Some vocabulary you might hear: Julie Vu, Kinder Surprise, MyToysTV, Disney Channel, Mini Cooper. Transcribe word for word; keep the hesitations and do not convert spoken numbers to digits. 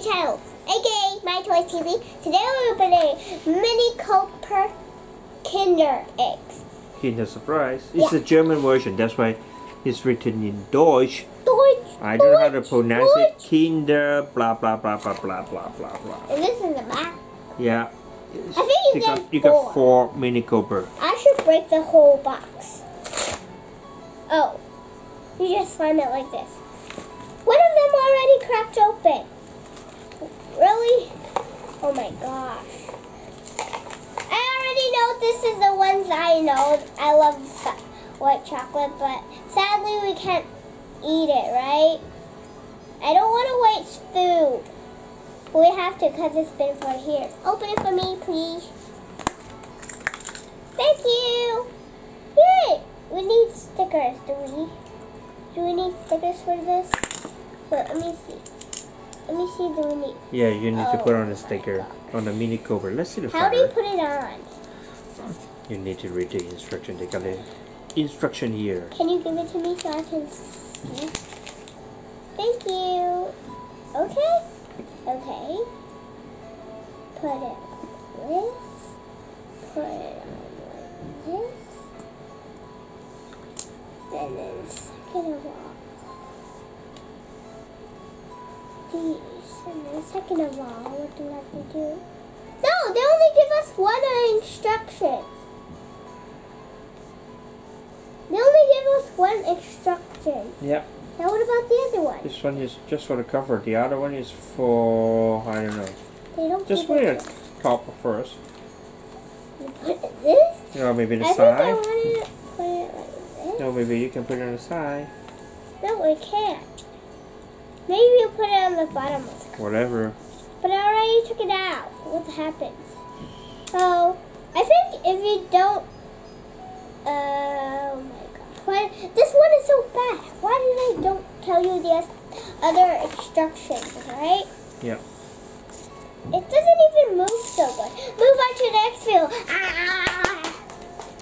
Disney Channel, aka MyToysTV. Today we're opening Mini Cooper Kinder Eggs. Kinder Surprise. It's yeah. a German version, that's why it's written in Deutsch. Deutsch. I don't Deutsch, know how to pronounce Deutsch. it. Kinder blah blah blah blah blah blah blah blah. Is this in the back? Yeah. It's, I think you, you, got, you got four Mini Cooper. I should break the whole box. Oh. You just slam it like this. One of them already cracked open. Really? Oh my gosh. I already know this is the ones I know. I love white chocolate, but sadly we can't eat it, right? I don't want to waste food. We have to cut this bin for here. Open it for me, please. Thank you. Yay! We need stickers, do we? Do we need stickers for this? Wait, let me see. Let me see. Do we need? Yeah, you need oh, to put on a sticker on the Mini Cooper. Let's see the. How fire. do you put it on? You need to read the instruction. They got the instruction here. Can you give it to me so I can see? Thank you. Okay. Okay. Put it on this. Put it on this. And then second of all, these. And then second of all, what do we have to do? No, they only give us one instruction. They only give us one instruction. Yeah. Now what about the other one? This one is just for the cover. The other one is for, I don't know. They don't just put it on top first. You put it this? No, maybe the I side. Think I wanted to put it like No, maybe you can put it on the side. No, we can't. Maybe you put it on the bottom of the cup. Whatever. But I already took it out. What happens? So, I think if you don't... Uh, oh my god. Why, this one is so bad. Why did I don't tell you the other instructions, right? Yeah. It doesn't even move so good. Move on to the next field. Ah!